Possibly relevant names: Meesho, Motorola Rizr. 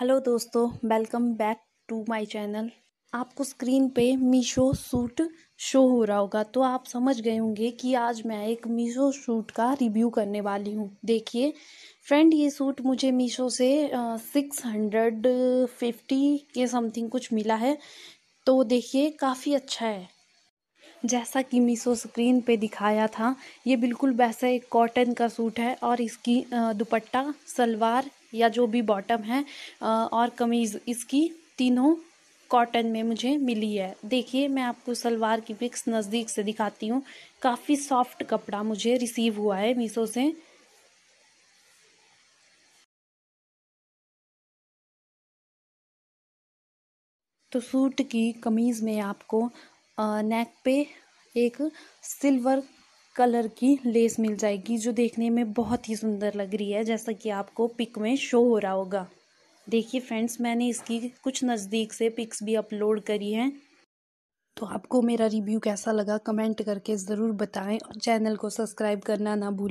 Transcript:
Hello दोस्तों, welcome back to my channel. आपको screen पे मीशो सूट शो हो रहा होगा तो आप समझ गए होंगे कि आज मैं एक मीशो सूट का रिव्यू करने वाली हूँ। देखिए फ्रेंड, ये सूट मुझे मीशो से 650 के समथिंग कुछ मिला है। तो देखिए काफ़ी अच्छा है, जैसा कि मीशो स्क्रीन पे दिखाया था ये बिल्कुल वैसा एक कॉटन का सूट है और इसकी दुपट्टा, सलवार या जो भी बॉटम है और कमीज़, इसकी तीनों कॉटन में मुझे मिली है। देखिए मैं आपको सलवार की पिक्स नज़दीक से दिखाती हूँ। काफ़ी सॉफ्ट कपड़ा मुझे रिसीव हुआ है मीशो से। तो सूट की कमीज़ में आपको नेक पे एक सिल्वर कलर की लेस मिल जाएगी जो देखने में बहुत ही सुंदर लग रही है, जैसा कि आपको पिक में शो हो रहा होगा। देखिए फ्रेंड्स, मैंने इसकी कुछ नज़दीक से पिक्स भी अपलोड करी हैं। तो आपको मेरा रिव्यू कैसा लगा कमेंट करके ज़रूर बताएं और चैनल को सब्सक्राइब करना ना भूलें।